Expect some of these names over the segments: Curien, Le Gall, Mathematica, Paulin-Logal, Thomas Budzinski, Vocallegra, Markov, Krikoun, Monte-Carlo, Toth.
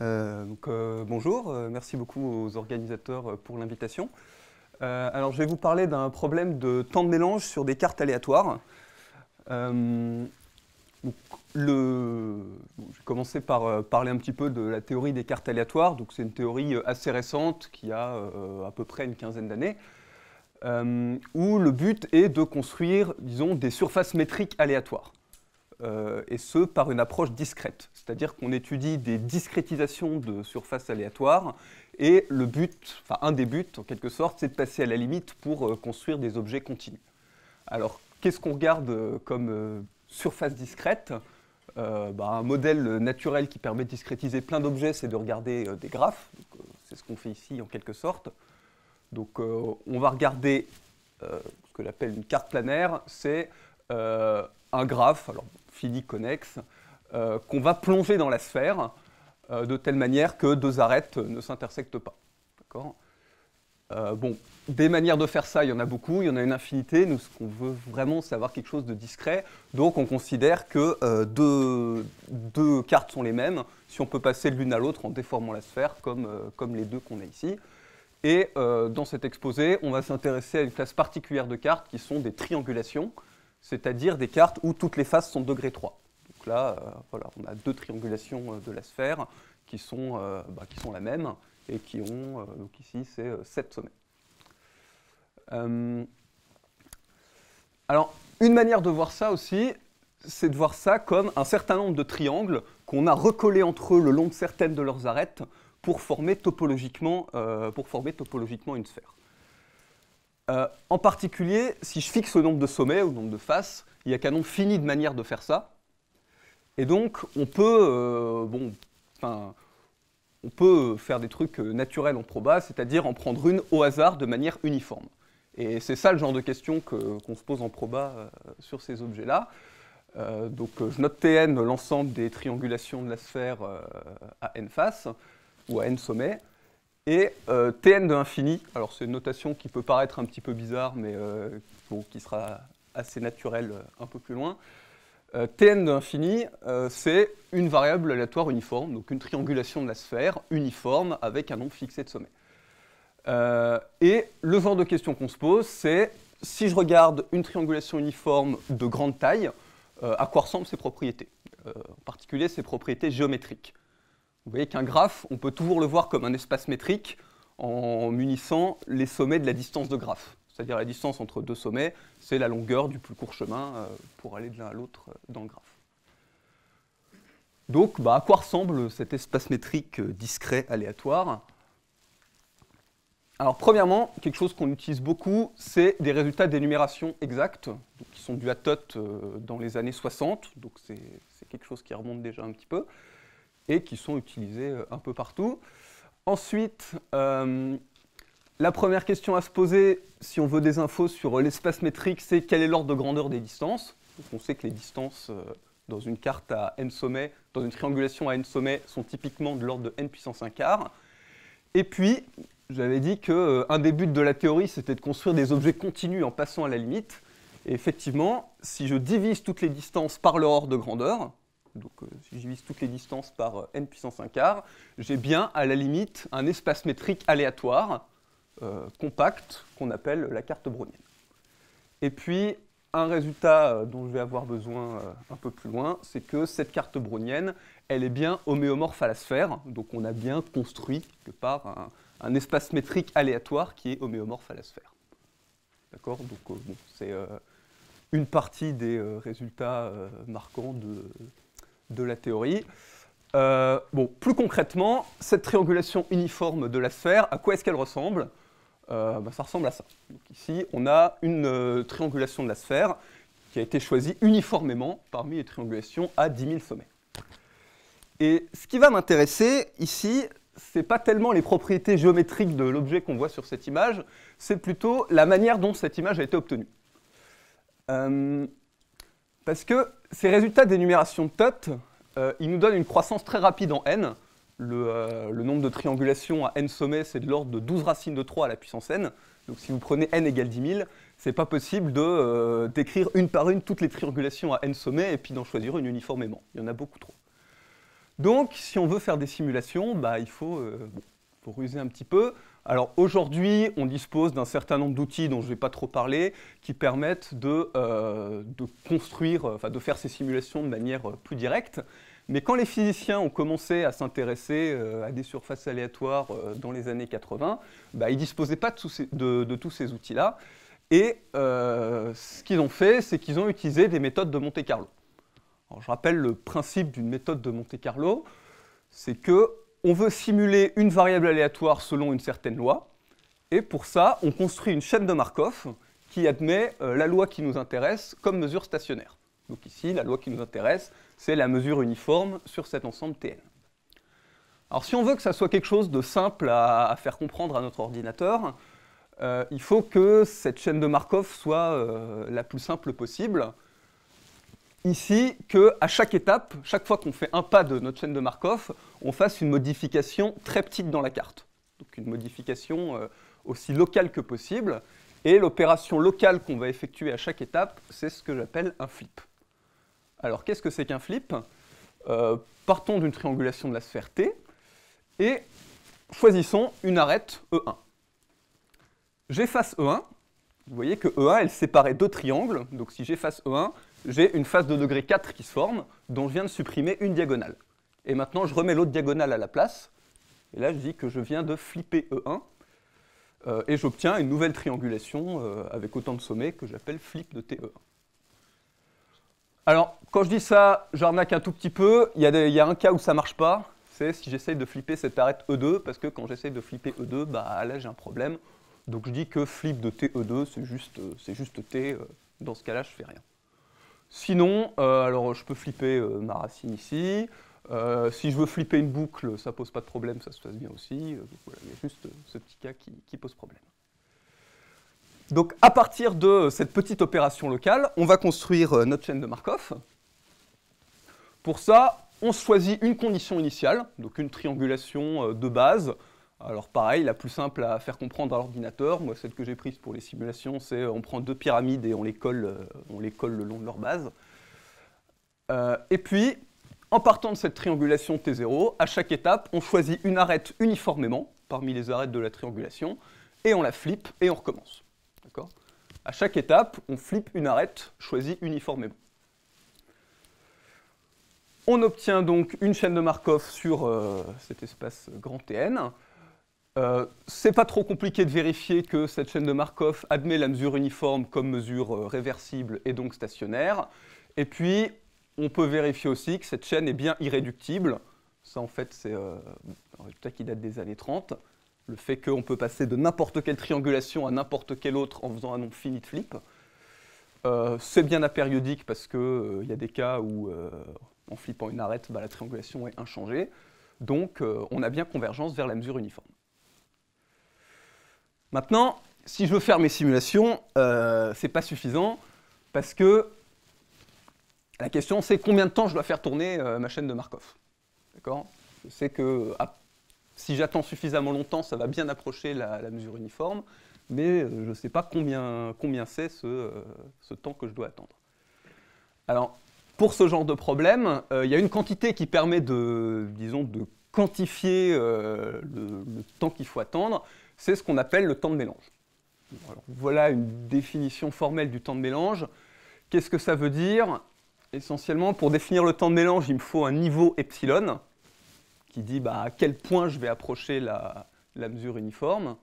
Bonjour, merci beaucoup aux organisateurs pour l'invitation. Alors je vais vous parler d'un problème de temps de mélange sur des cartes aléatoires. Je vais commencer par parler un petit peu de la théorie des cartes aléatoires. Donc c'est une théorie assez récente qui a à peu près une quinzaine d'années, où le but est de construire, disons, des surfaces métriques aléatoires. Et ce, par une approche discrète, c'est-à-dire qu'on étudie des discrétisations de surfaces aléatoires, et le but, enfin un des buts en quelque sorte, c'est de passer à la limite pour construire des objets continus. Alors, qu'est-ce qu'on regarde comme surface discrète? Un modèle naturel qui permet de discrétiser plein d'objets, c'est de regarder des graphes, c'est ce qu'on fait ici en quelque sorte. Donc on va regarder ce que j'appelle une carte planaire, c'est un graphe, alors fini connexe, qu'on va plonger dans la sphère de telle manière que deux arêtes ne s'intersectent pas. D'accord ? Des manières de faire ça, il y en a beaucoup, il y en a une infinité. Nous, ce qu'on veut vraiment, c'est avoir quelque chose de discret. Donc, on considère que deux cartes sont les mêmes si on peut passer de l'une à l'autre en déformant la sphère, comme les deux qu'on a ici. Et dans cet exposé, on va s'intéresser à une classe particulière de cartes qui sont des triangulations, c'est-à-dire des cartes où toutes les faces sont degré 3. Donc là, voilà, on a deux triangulations de la sphère qui sont la même et qui ont, donc ici, c'est 7 sommets. Alors, une manière de voir ça aussi, c'est de voir ça comme un certain nombre de triangles qu'on a recollés entre eux le long de certaines de leurs arêtes pour former topologiquement une sphère. En particulier, si je fixe le nombre de sommets ou le nombre de faces, il n'y a qu'un nombre fini de manières de faire ça. Et donc, on peut faire des trucs naturels en proba, c'est-à-dire en prendre une au hasard de manière uniforme. Et c'est ça le genre de question qu'on se pose en proba sur ces objets-là. Donc je note Tn l'ensemble des triangulations de la sphère à n faces, ou à n sommets, et Tn de l'infini. Alors c'est une notation qui peut paraître un petit peu bizarre, mais qui sera assez naturelle un peu plus loin. Tn de l'infini, c'est une variable aléatoire uniforme, donc une triangulation de la sphère uniforme avec un nombre fixé de sommets. Et le genre de question qu'on se pose, c'est si je regarde une triangulation uniforme de grande taille, à quoi ressemblent ses propriétés, en particulier ses propriétés géométriques. Vous voyez qu'un graphe, on peut toujours le voir comme un espace métrique en munissant les sommets de la distance de graphe. C'est-à-dire la distance entre deux sommets, c'est la longueur du plus court chemin pour aller de l'un à l'autre dans le graphe. Donc, à quoi ressemble cet espace métrique discret aléatoire? Alors, premièrement, quelque chose qu'on utilise beaucoup, c'est des résultats d'énumération exacts, qui sont dus à Toth dans les années 60, donc c'est quelque chose qui remonte déjà un petit peu, et qui sont utilisés un peu partout. Ensuite, la première question à se poser, si on veut des infos sur l'espace métrique, c'est quel est l'ordre de grandeur des distances. Donc on sait que les distances dans une carte à n sommets, dans une triangulation à n sommets, sont typiquement de l'ordre de n puissance 1/4. Et puis, j'avais dit qu'un des buts de la théorie, c'était de construire des objets continus en passant à la limite. Et effectivement, si je divise toutes les distances par leur ordre de grandeur, donc si je divise toutes les distances par n puissance 1/4, j'ai bien à la limite un espace métrique aléatoire, compact, qu'on appelle la carte brownienne. Et puis, un résultat dont je vais avoir besoin un peu plus loin, c'est que cette carte brownienne, elle est bien homéomorphe à la sphère, donc on a bien construit quelque part un espace métrique aléatoire qui est homéomorphe à la sphère. D'accord? Donc, c'est une partie des résultats marquants de la théorie. Plus concrètement, cette triangulation uniforme de la sphère, à quoi est-ce qu'elle ressemble? Ça ressemble à ça. Donc ici, on a une triangulation de la sphère qui a été choisie uniformément parmi les triangulations à 10 000 sommets. Et ce qui va m'intéresser ici, ce n'est pas tellement les propriétés géométriques de l'objet qu'on voit sur cette image, c'est plutôt la manière dont cette image a été obtenue. Parce que ces résultats d'énumération de Toth, ils nous donnent une croissance très rapide en n. Le nombre de triangulations à n sommets, c'est de l'ordre de 12⁻³⁴. Donc si vous prenez n égale 10 000, ce n'est pas possible d'écrire une par une toutes les triangulations à n sommets et puis d'en choisir une uniformément. Il y en a beaucoup trop. Donc, si on veut faire des simulations, bah, il faut, faut ruser un petit peu. Alors aujourd'hui, on dispose d'un certain nombre d'outils dont je ne vais pas trop parler, qui permettent de construire, enfin de faire ces simulations de manière plus directe. Mais quand les physiciens ont commencé à s'intéresser à des surfaces aléatoires dans les années 80, bah, ils ne disposaient pas de tous ces outils-là. Et ce qu'ils ont fait, c'est qu'ils ont utilisé des méthodes de Monte-Carlo. Je rappelle le principe d'une méthode de Monte-Carlo, c'est que on veut simuler une variable aléatoire selon une certaine loi, et pour ça, on construit une chaîne de Markov qui admet la loi qui nous intéresse comme mesure stationnaire. Donc ici, la loi qui nous intéresse, c'est la mesure uniforme sur cet ensemble Tn. Alors si on veut que ça soit quelque chose de simple à faire comprendre à notre ordinateur, il faut que cette chaîne de Markov soit la plus simple possible. Ici, qu'à chaque étape, chaque fois qu'on fait un pas de notre chaîne de Markov, on fasse une modification très petite dans la carte. Donc une modification aussi locale que possible. Et l'opération locale qu'on va effectuer à chaque étape, c'est ce que j'appelle un flip. Alors qu'est-ce que c'est qu'un flip? Partons d'une triangulation de la sphère T et choisissons une arête E1. J'efface E1. Vous voyez que E1, elle séparait deux triangles. Donc si j'efface E1, j'ai une face de degré 4 qui se forme, dont je viens de supprimer une diagonale. Et maintenant, je remets l'autre diagonale à la place. Et là, je dis que je viens de flipper E1. Et j'obtiens une nouvelle triangulation avec autant de sommets que j'appelle flip de TE1. Alors, quand je dis ça, j'arnaque un tout petit peu. Il y a un cas où ça ne marche pas. C'est si j'essaye de flipper cette arête E2, parce que quand j'essaye de flipper E2, bah, là, j'ai un problème. Donc, je dis que flip de TE2, c'est juste T. Dans ce cas-là, je ne fais rien. Sinon, alors je peux flipper ma racine ici. Si je veux flipper une boucle, ça ne pose pas de problème, ça se passe bien aussi. Donc voilà, il y a juste ce petit cas qui pose problème. Donc à partir de cette petite opération locale, on va construire notre chaîne de Markov. Pour ça, on choisit une condition initiale, donc une triangulation de base. Alors pareil, la plus simple à faire comprendre à l'ordinateur, moi celle que j'ai prise pour les simulations, c'est on prend deux pyramides et on les colle le long de leur base. Et puis, en partant de cette triangulation T0, à chaque étape, on choisit une arête uniformément, parmi les arêtes de la triangulation, et on la flippe et on recommence. D'accord ? À chaque étape, on flippe une arête choisie uniformément. On obtient donc une chaîne de Markov sur cet espace grand Tn. C'est pas trop compliqué de vérifier que cette chaîne de Markov admet la mesure uniforme comme mesure réversible et donc stationnaire. Et puis, on peut vérifier aussi que cette chaîne est bien irréductible. Ça, en fait, c'est un résultat qui date des années 30. Le fait qu'on peut passer de n'importe quelle triangulation à n'importe quelle autre en faisant un nombre fini de flips. C'est bien apériodique parce qu'il y a des cas où, en flippant une arête, bah, la triangulation est inchangée. Donc, on a bien convergence vers la mesure uniforme. Maintenant, si je veux faire mes simulations, ce n'est pas suffisant parce que la question, c'est combien de temps je dois faire tourner ma chaîne de Markov. D'accord ? Je sais que si j'attends suffisamment longtemps, ça va bien approcher la mesure uniforme, mais je ne sais pas combien c'est ce temps que je dois attendre. Alors, pour ce genre de problème, il y a une quantité qui permet de quantifier le temps qu'il faut attendre. C'est ce qu'on appelle le temps de mélange. Alors, voilà une définition formelle du temps de mélange. Qu'est-ce que ça veut dire? Essentiellement, pour définir le temps de mélange, il me faut un niveau epsilon qui dit bah, à quel point je vais approcher la mesure uniforme.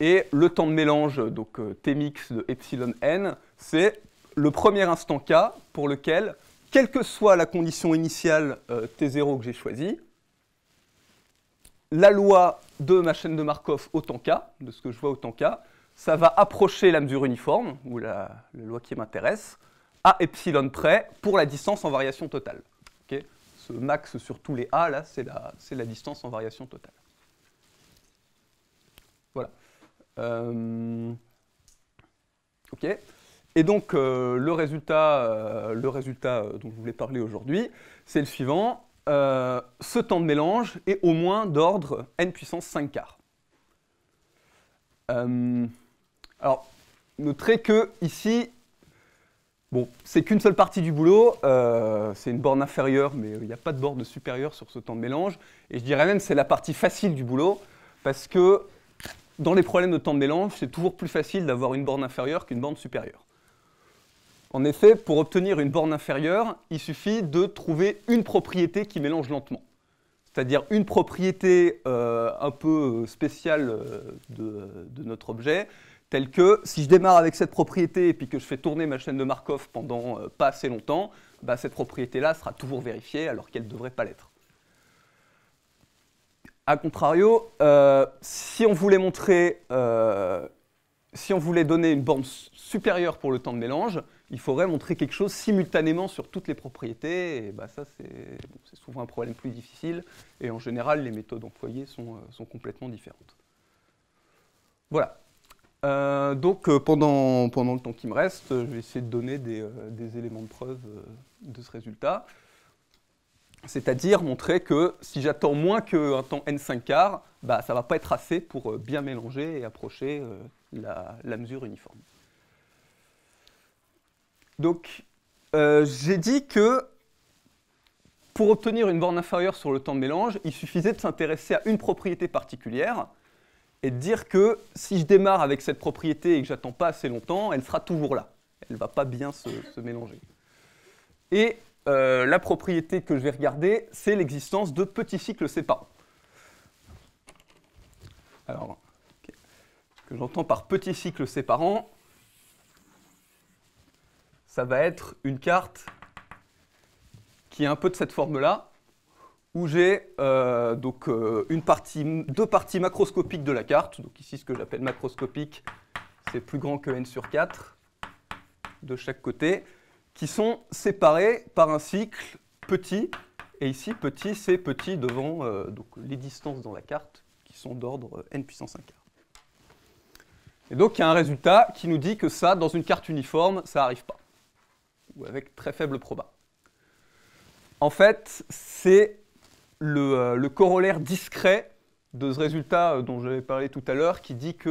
Et le temps de mélange, donc Tmx de epsilon n, c'est le premier instant K pour lequel, quelle que soit la condition initiale T0 que j'ai choisie, la loi de ma chaîne de Markov au temps K, de ce que je vois au temps K, ça va approcher la mesure uniforme, ou la loi qui m'intéresse, à epsilon près pour la distance en variation totale. Okay, ce max sur tous les A, là, c'est la distance en variation totale. Voilà. Ok. Et donc, le résultat dont je voulais parler aujourd'hui, c'est le suivant. Ce temps de mélange est au moins d'ordre n puissance 5 quarts. Alors, noterez que ici, Bon, c'est qu'une seule partie du boulot, c'est une borne inférieure, mais il n'y a pas de borne supérieure sur ce temps de mélange. Et je dirais même que c'est la partie facile du boulot, parce que dans les problèmes de temps de mélange, c'est toujours plus facile d'avoir une borne inférieure qu'une borne supérieure. En effet, pour obtenir une borne inférieure, il suffit de trouver une propriété qui mélange lentement. C'est-à-dire une propriété un peu spéciale de notre objet, telle que si je démarre avec cette propriété et puis que je fais tourner ma chaîne de Markov pendant pas assez longtemps, bah, cette propriété-là sera toujours vérifiée alors qu'elle ne devrait pas l'être. A contrario, si on voulait montrer, si on voulait donner une borne supérieure pour le temps de mélange, il faudrait montrer quelque chose simultanément sur toutes les propriétés. Et bah, ça, c'est souvent un problème plus difficile. Et en général, les méthodes employées sont complètement différentes. Voilà. Donc, pendant le temps qui me reste, je vais essayer de donner des éléments de preuve de ce résultat. C'est-à-dire montrer que si j'attends moins qu'un temps n5/4, bah, ça ne va pas être assez pour bien mélanger et approcher la mesure uniforme. Donc, j'ai dit que pour obtenir une borne inférieure sur le temps de mélange, il suffisait de s'intéresser à une propriété particulière et de dire que si je démarre avec cette propriété et que j'attends pas assez longtemps, elle sera toujours là. Elle ne va pas bien se mélanger. Et la propriété que je vais regarder, c'est l'existence de petits cycles séparants. Alors, ce que j'entends par petit cycle séparant, ça va être une carte qui est un peu de cette forme-là, où j'ai deux parties macroscopiques de la carte. Donc ici, ce que j'appelle macroscopique, c'est plus grand que n/4 de chaque côté, qui sont séparées par un cycle petit. Et ici, petit, c'est petit devant donc les distances dans la carte, qui sont d'ordre n/5/4. Et donc, il y a un résultat qui nous dit que ça, dans une carte uniforme, ça n'arrive pas, ou avec très faible proba. En fait, c'est le corollaire discret de ce résultat dont j'avais parlé tout à l'heure, qui dit que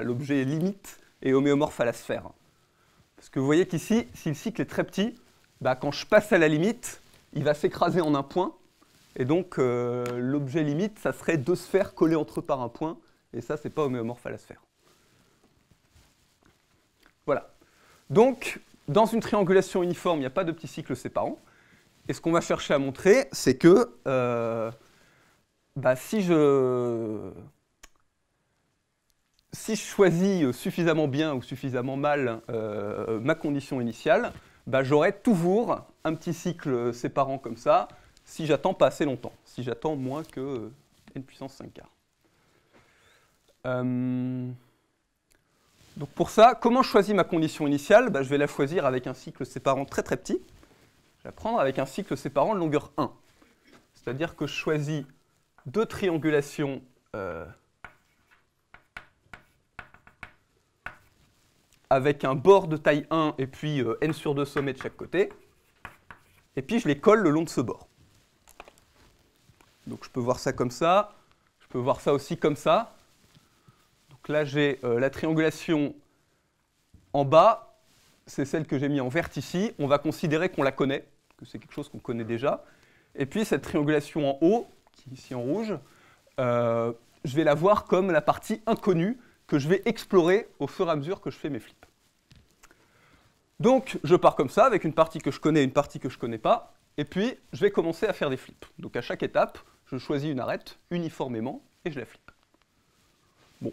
l'objet limite est homéomorphe à la sphère. Parce que vous voyez qu'ici, si le cycle est très petit, bah, quand je passe à la limite, il va s'écraser en un point. Et donc, l'objet limite, ça serait deux sphères collées entre eux par un point. Et ça, c'est pas homéomorphe à la sphère. Voilà. Donc, dans une triangulation uniforme, il n'y a pas de petits cycles séparants. Et ce qu'on va chercher à montrer, c'est que si je choisis suffisamment bien ou suffisamment mal ma condition initiale, bah, j'aurai toujours un petit cycle séparant comme ça si j'attends pas assez longtemps, si j'attends moins que n/5/4. Donc pour ça, comment je choisis ma condition initiale? Bah, je vais la choisir avec un cycle séparant très très petit. Je vais la prendre avec un cycle séparant de longueur 1. C'est-à-dire que je choisis deux triangulations avec un bord de taille 1 et puis n/2 sommets de chaque côté. Et puis je les colle le long de ce bord. Donc je peux voir ça comme ça. Je peux voir ça aussi comme ça. Là, j'ai la triangulation en bas, c'est celle que j'ai mis en vert ici. On va considérer qu'on la connaît, que c'est quelque chose qu'on connaît déjà. Et puis cette triangulation en haut, qui est ici en rouge, je vais la voir comme la partie inconnue que je vais explorer au fur et à mesure que je fais mes flips. Donc, je pars comme ça, avec une partie que je connais et une partie que je ne connais pas. Et puis, je vais commencer à faire des flips. Donc, à chaque étape, je choisis une arête uniformément et je la flippe. Bon.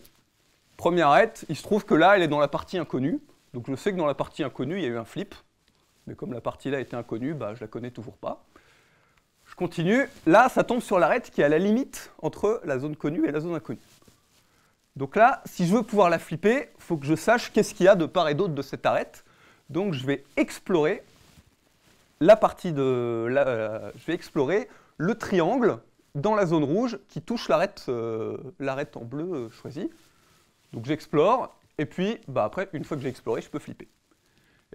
Première arête, il se trouve que là, elle est dans la partie inconnue. Donc je sais que dans la partie inconnue, il y a eu un flip. Mais comme la partie là était inconnue, bah, je la connais toujours pas. Je continue. Là, ça tombe sur l'arête qui est à la limite entre la zone connue et la zone inconnue. Donc là, si je veux pouvoir la flipper, il faut que je sache qu'est-ce qu'il y a de part et d'autre de cette arête. Donc je vais explorer la partie je vais explorer le triangle dans la zone rouge qui touche l'arête en bleu choisie. Donc j'explore, et puis bah, après, une fois que j'ai exploré, je peux flipper.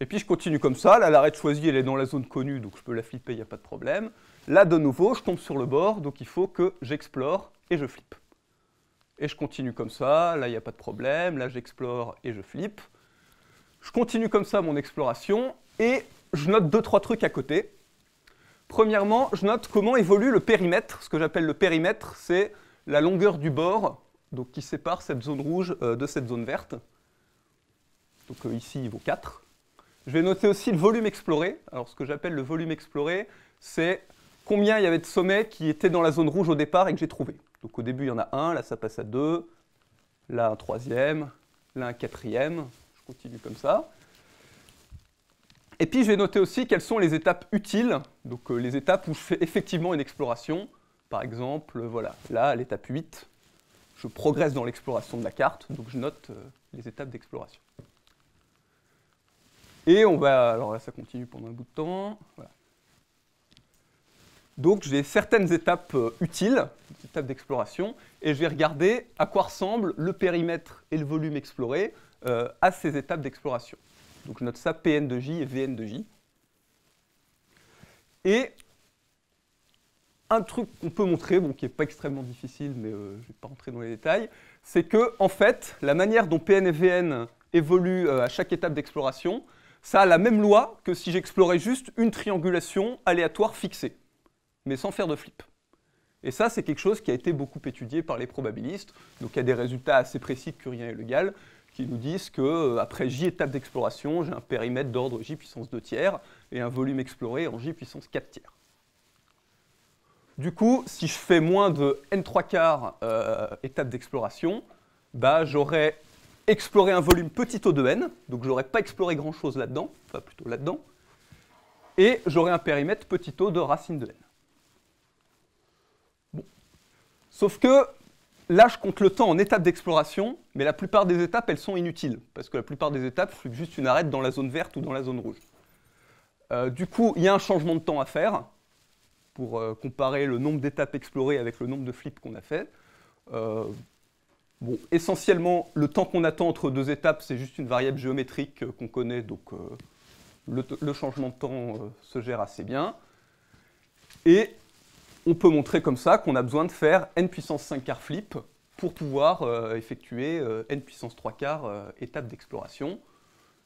Et puis je continue comme ça. Là, l'arête choisie, elle est dans la zone connue, donc je peux la flipper, il n'y a pas de problème. Là, de nouveau, je tombe sur le bord, donc il faut que j'explore et je flippe. Et je continue comme ça. Là, il n'y a pas de problème. Là, j'explore et je flippe. Je continue comme ça mon exploration. et je note deux, trois trucs à côté. Premièrement, je note comment évolue le périmètre. Ce que j'appelle le périmètre, c'est la longueur du bord donc, qui sépare cette zone rouge de cette zone verte. Donc ici, il vaut 4. Je vais noter aussi le volume exploré. Alors ce que j'appelle le volume exploré, c'est combien il y avait de sommets qui étaient dans la zone rouge au départ et que j'ai trouvé. Donc au début, il y en a un, là ça passe à 2, là un troisième, là un quatrième, je continue comme ça. Et puis je vais noter aussi quelles sont les étapes utiles, donc les étapes où je fais effectivement une exploration. Par exemple, voilà, là, à l'étape 8, je progresse dans l'exploration de la carte, donc je note les étapes d'exploration. Et on va, alors là ça continue pendant un bout de temps, voilà. Donc j'ai certaines étapes utiles, des étapes d'exploration, et je vais regarder à quoi ressemble le périmètre et le volume exploré à ces étapes d'exploration. Donc je note ça Pn de J et Vn de J. Et un truc qu'on peut montrer, bon, qui n'est pas extrêmement difficile, mais je ne vais pas rentrer dans les détails, c'est que en fait, la manière dont Pn et Vn évoluent à chaque étape d'exploration, ça a la même loi que si j'explorais juste une triangulation aléatoire fixée, mais sans faire de flip. Et ça, c'est quelque chose qui a été beaucoup étudié par les probabilistes. Donc il y a des résultats assez précis de Curien et Le Gall qui nous disent qu'après j étapes d'exploration, j'ai un périmètre d'ordre j puissance 2 tiers et un volume exploré en j puissance 4 tiers. Du coup, si je fais moins de n3/4 étapes d'exploration, bah, j'aurais exploré un volume petit o de n, donc j'aurais pas exploré grand-chose là-dedans, enfin plutôt là-dedans, et j'aurais un périmètre petit o de racine de n. Sauf que là, je compte le temps en étapes d'exploration, mais la plupart des étapes, elles sont inutiles, parce que la plupart des étapes, c'est juste une arête dans la zone verte ou dans la zone rouge. Du coup, il y a un changement de temps à faire pour comparer le nombre d'étapes explorées avec le nombre de flips qu'on a fait. Bon, essentiellement, le temps qu'on attend entre deux étapes, c'est juste une variable géométrique qu'on connaît, donc le changement de temps se gère assez bien. Et on peut montrer comme ça qu'on a besoin de faire n puissance 5 quarts flip pour pouvoir effectuer n puissance 3 quarts étape d'exploration.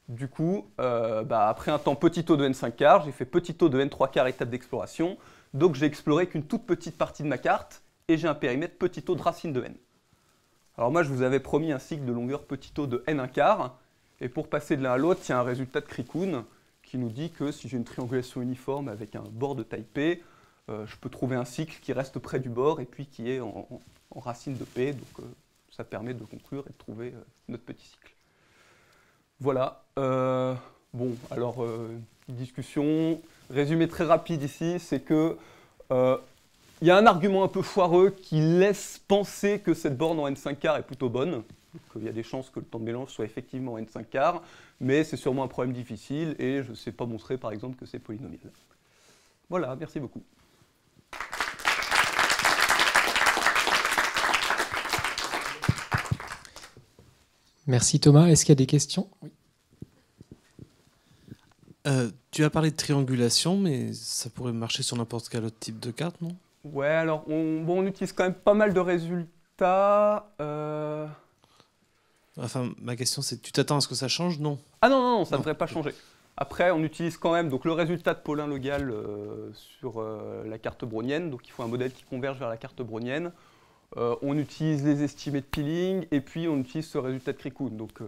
Du coup, après un temps petit o de n 5 quarts, j'ai fait petit o de n 3 quarts étape d'exploration. Donc j'ai exploré qu'une toute petite partie de ma carte et j'ai un périmètre petit o de racine de n. Alors moi, je vous avais promis un cycle de longueur petit o de n 1 quart. Et pour passer de l'un à l'autre, il y a un résultat de Krikoun qui nous dit que si j'ai une triangulation uniforme avec un bord de taille P, je peux trouver un cycle qui reste près du bord et puis qui est en racine de P. Donc ça permet de conclure et de trouver notre petit cycle. Voilà. Bon, alors, discussion. Résumé très rapide ici, c'est que il y a un argument un peu foireux qui laisse penser que cette borne en n5 quart est plutôt bonne. Il y a des chances que le temps de mélange soit effectivement en n5 quart, mais c'est sûrement un problème difficile et je ne sais pas montrer par exemple que c'est polynomial. Voilà, merci beaucoup. Merci Thomas. Est-ce qu'il y a des questions? Oui. Tu as parlé de triangulation, mais ça pourrait marcher sur n'importe quel autre type de carte, non? Ouais, alors on utilise quand même pas mal de résultats. Enfin, ma question c'est, tu t'attends à ce que ça change? Non. Ah non, ça ne devrait pas changer. Après, on utilise quand même donc, le résultat de Paulin-Logal sur la carte brownienne. Donc il faut un modèle qui converge vers la carte brownienne. On utilise les estimés de peeling et puis on utilise ce résultat de Krikoun. Donc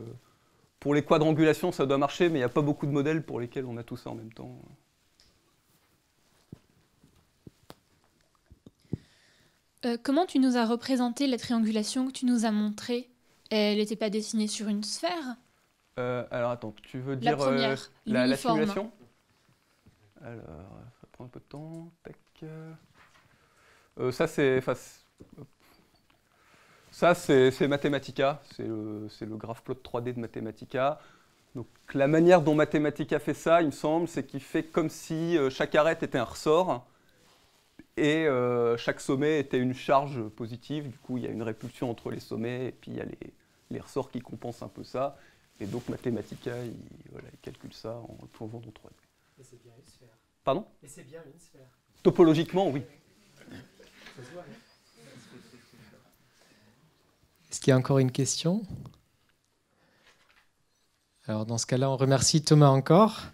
pour les quadrangulations, ça doit marcher, mais il n'y a pas beaucoup de modèles pour lesquels on a tout ça en même temps. Comment tu nous as représenté la triangulation que tu nous as montrée? Elle n'était pas dessinée sur une sphère? Alors attends, tu veux dire la simulation? Alors, ça prend un peu de temps. Ça, c'est Mathematica, c'est le graph plot 3D de Mathematica. Donc, la manière dont Mathematica fait ça, il me semble, c'est qu'il fait comme si chaque arête était un ressort et chaque sommet était une charge positive. Du coup, il y a une répulsion entre les sommets et puis il y a les ressorts qui compensent un peu ça. Et donc Mathematica, il calcule ça en le plongeant dans 3D. Et c'est bien une sphère. Pardon? Et c'est bien une sphère. Topologiquement, oui. Est-ce qu'il y a encore une question? Alors dans ce cas-là, on remercie Thomas encore.